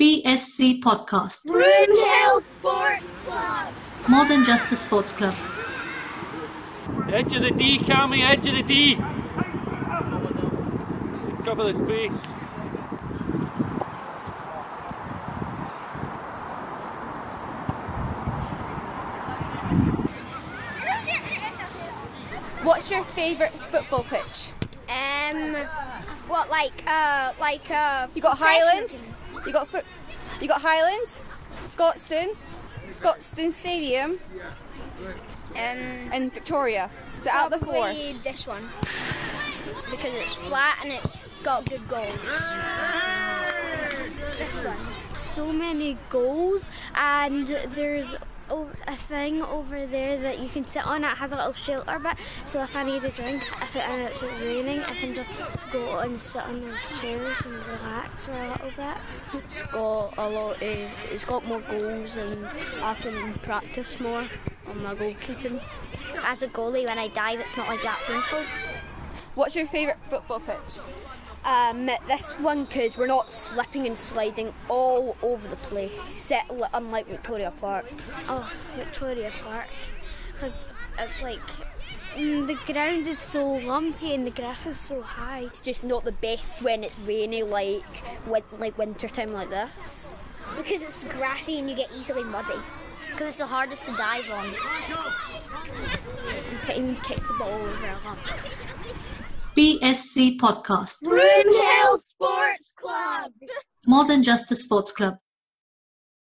PSC podcast. Rune Hill Sports Club. More than just a sports club. The edge of the D, Cammy, edge of the D. Cover the space. What's your favourite football pitch? What you got Highlands? You got Highlands, Scotstoun Stadium, and Victoria. So out of the four, this one because it's flat and it's got good goals. This one, so many goals, and there's a thing over there that you can sit on. It has a little shelter bit, so if I need a drink, and it's raining, I can just go and sit on those chairs and relax for a little bit. It's got more goals, and I can practice more on my goalkeeping. As a goalie, when I dive, it's not like that painful. What's your favourite football pitch? This one, because we're not slipping and sliding all over the place, unlike Victoria Park. Oh, Victoria Park, because it's like the ground is so lumpy and the grass is so high. It's just not the best when it's rainy, like winter time like this. Because it's grassy and you get easily muddy. Because it's the hardest to dive on. You can't even kick the ball over a hump. PSC podcast. Rune Hill Sports Club. More than just a sports club.